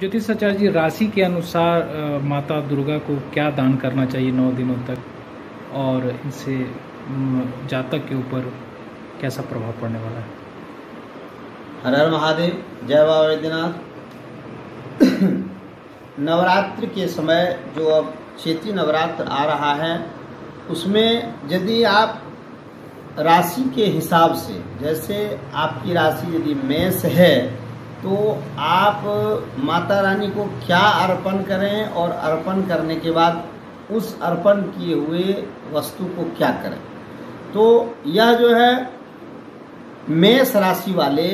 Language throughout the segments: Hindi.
ज्योतिष आचार्य जी, राशि के अनुसार माता दुर्गा को क्या दान करना चाहिए 9 दिनों तक, और इनसे जातक के ऊपर कैसा प्रभाव पड़ने वाला है? हर हर महादेव, जय बाबा वैद्यनाथ। नवरात्र के समय जो अब चैत्री नवरात्र आ रहा है, उसमें यदि आप राशि के हिसाब से, जैसे आपकी राशि यदि मेष है तो आप माता रानी को क्या अर्पण करें, और अर्पण करने के बाद उस अर्पण किए हुए वस्तु को क्या करें। तो यह जो है मेष राशि वाले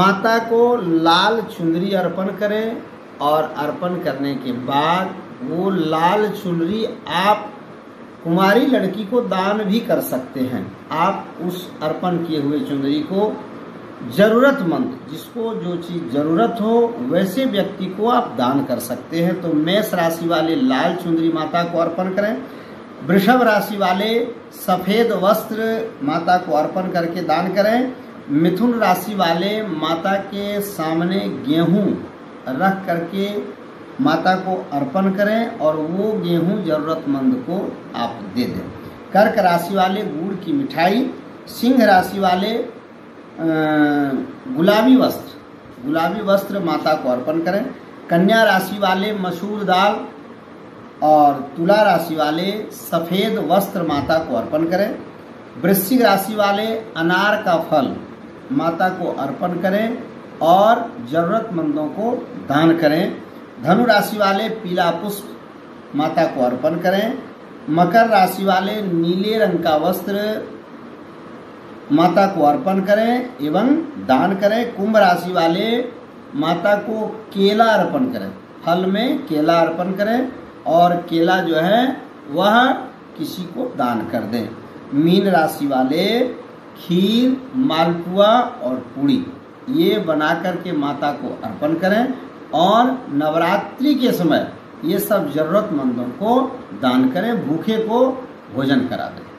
माता को लाल चुनरी अर्पण करें, और अर्पण करने के बाद वो लाल चुनरी आप कुमारी लड़की को दान भी कर सकते हैं। आप उस अर्पण किए हुए चुनरी को जरूरतमंद, जिसको जो चीज़ जरूरत हो वैसे व्यक्ति को आप दान कर सकते हैं। तो मेष राशि वाले लाल चुनरी माता को अर्पण करें। वृषभ राशि वाले सफ़ेद वस्त्र माता को अर्पण करके दान करें। मिथुन राशि वाले माता के सामने गेहूं रख करके माता को अर्पण करें, और वो गेहूं जरूरतमंद को आप दे दें। कर्क राशि वाले गुड़ की मिठाई। सिंह राशि वाले गुलाबी वस्त्र माता को अर्पण करें। कन्या राशि वाले मसूर दाल, और तुला राशि वाले सफ़ेद वस्त्र माता को अर्पण करें। वृश्चिक राशि वाले अनार का फल माता को अर्पण करें और ज़रूरतमंदों को दान करें। धनु राशि वाले पीला पुष्प माता को अर्पण करें। मकर राशि वाले नीले रंग का वस्त्र माता को अर्पण करें एवं दान करें। कुंभ राशि वाले माता को केला अर्पण करें, फल में केला अर्पण करें, और केला जो है वह किसी को दान कर दें। मीन राशि वाले खीर, मालपुआ और पूड़ी ये बना करके माता को अर्पण करें, और नवरात्रि के समय ये सब जरूरतमंदों को दान करें, भूखे को भोजन करा दें।